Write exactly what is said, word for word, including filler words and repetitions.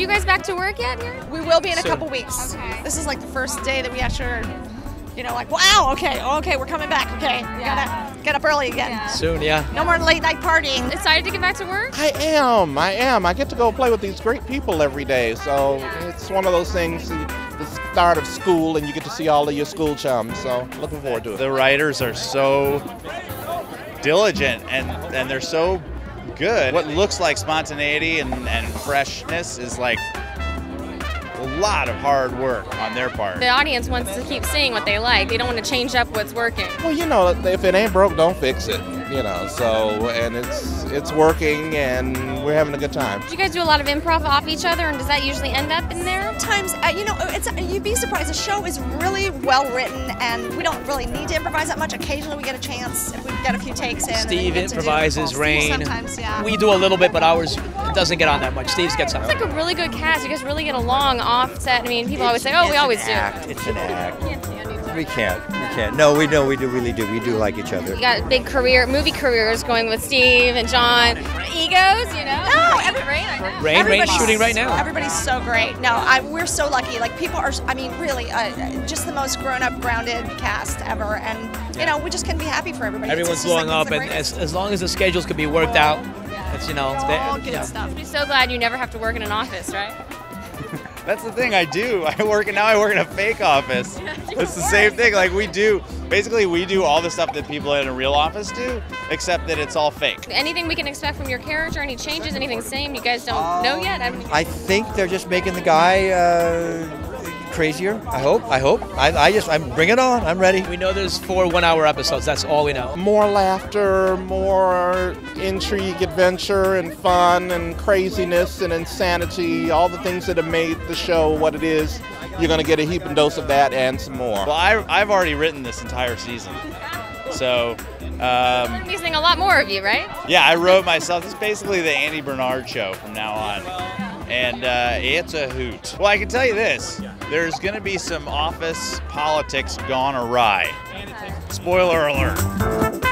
you guys back to work yet here? We will be in a Soon. couple weeks. Okay. This is like the first day that we actually are, you know, like, wow, okay, okay, we're coming back, okay. Yeah. Gotta get up early again. Yeah. Soon, yeah. No more late night partying. Excited to get back to work? I am, I am. I get to go play with these great people every day, so yeah. It's one of those things, the start of school, and you get to see all of your school chums, so looking forward to it. The writers are so diligent, and, and they're so good. What looks like spontaneity and, and freshness is like a lot of hard work on their part. The audience wants to keep seeing what they like. They don't want to change up what's working. Well, you know, if it ain't broke, don't fix it. You know, so, and it's it's working, and we're having a good time. Do you guys do a lot of improv off each other, and does that usually end up in there? Sometimes, uh, you know, it's you'd be surprised. The show is really well written, and we don't really need to improvise that much. Occasionally we get a chance if we've got a few takes in. Steve improvises, Rain. Sometimes, yeah. We do a little bit, but ours doesn't get on that much. Steve's got something. It's like a really good cast. You guys really get along off set. I mean, people always say, oh, we always do. It's an act. It's an act. We can't. We can't. No, we know we do really do. We do like each other. You got big career, movie careers going with Steve and John. Egos, you know. Oh, every, Rain, I know. Rain, Rain's shooting right now. Everybody's so great. No, I, we're so lucky. Like people are. I mean, really, uh, just the most grown-up, grounded cast ever. And you know, we just couldn't be happy for everybody. Everyone's blowing like, up, and as, as long as the schedules could be worked out, it's you know. It's all good yeah. stuff. I'm so glad you never have to work in an office, right? That's the thing I do. I work and now I work in a fake office. It's the same thing. Like we do, basically we do all the stuff that people in a real office do, except that it's all fake. Anything we can expect from your character? Any changes? Anything same? You guys don't um, know yet? I, mean, I think they're just making the guy uh, crazier. I hope. I hope. I, I just. I'm bring it on. I'm ready. We know there's four one-hour episodes. That's all we know. More laughter, more intrigue, adventure, and fun, and craziness, and insanity, all the things that have made the show what it is. You're going to get a heaping dose of that and some more. Well, I, I've already written this entire season, so... Um, I'm using a lot more of you, right? Yeah, I wrote myself. It's basically the Andy Bernard show from now on, and uh, it's a hoot. Well, I can tell you this. There's going to be some office politics gone awry. Spoiler alert.